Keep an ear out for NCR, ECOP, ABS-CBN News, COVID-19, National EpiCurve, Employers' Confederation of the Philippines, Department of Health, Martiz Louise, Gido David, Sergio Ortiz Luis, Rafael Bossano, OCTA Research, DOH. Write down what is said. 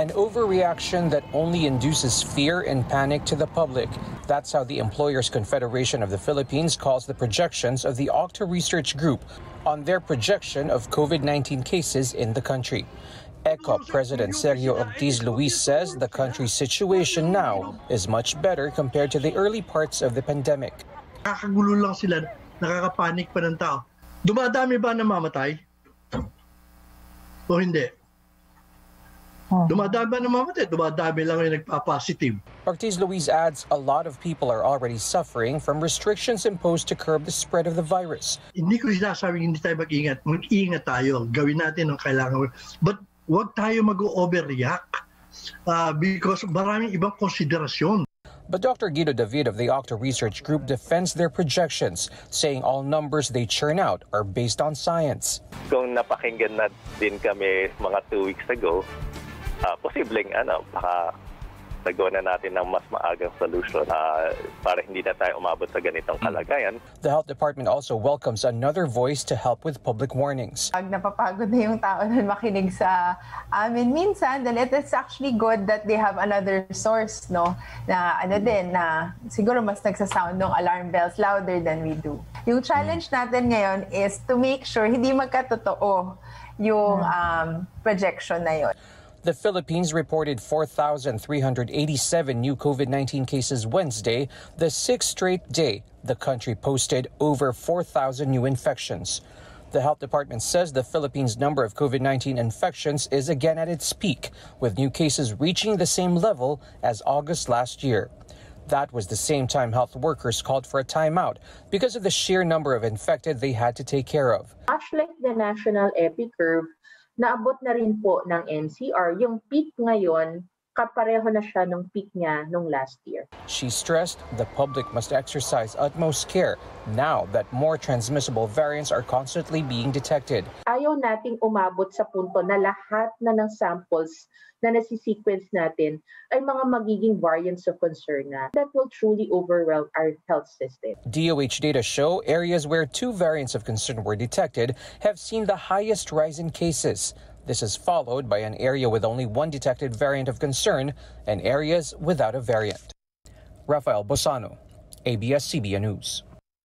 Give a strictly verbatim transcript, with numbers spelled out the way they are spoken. An overreaction that only induces fear and panic to the public. That's how the Employers' Confederation of the Philippines calls the projections of the O C T A Research Group on their projection of COVID nineteen cases in the country. E C O P President Sergio Ortiz Luis says the country's situation now is much better compared to the early parts of the pandemic. Nakakagulo lang sila, nakakapanik pa ng tao. Dumadami ba namamatay? O hindi? Dumadami naman ito, dumadami lang yung nagpa-positive. Martiz Louise adds a lot of people are already suffering from restrictions imposed to curb the spread of the virus. Hindi ko sinasabing hindi tayo mag-ingat. Mag-ingat tayo. Gawin natin ang kailangan. But huwag tayo mag-overreact uh, because maraming ibang konsiderasyon. But Doctor Gido David of the O C T A Research Group defends their projections, saying all numbers they churn out are based on science. Kung napakinggan na din kami mga two weeks ago, Uh, posibleng ano, baka nagawa na natin ng mas maagang solusyon uh, para hindi na tayo umabot sa ganitong kalagayan. The Health Department also welcomes another voice to help with public warnings. Pag napapagod na yung tao na makinig sa amin minsan, then it is actually good that they have another source, no? Na ano din, na siguro mas nagsasound ng alarm bells louder than we do. Yung challenge natin ngayon is to make sure hindi magkatotoo yung um, projection na yun. The Philippines reported four thousand three hundred eighty-seven new COVID nineteen cases Wednesday, the sixth straight day the country posted over four thousand new infections. The Health Department says the Philippines' number of COVID nineteen infections is again at its peak, with new cases reaching the same level as August last year. That was the same time health workers called for a timeout because of the sheer number of infected they had to take care of. Much like the National EpiCurve, naabot na rin po ng N C R yung peak ngayon, kapareho na siya ng peak niya nung last year. She stressed the public must exercise utmost care now that more transmissible variants are constantly being detected. Ayaw nating umabot sa punto na lahat na ng samples na nasisequence natin ay mga magiging variants of concern na that will truly overwhelm our health system. D O H data show areas where two variants of concern were detected have seen the highest rise in cases. This is followed by an area with only one detected variant of concern and areas without a variant. Rafael Bossano, A B S C B N News.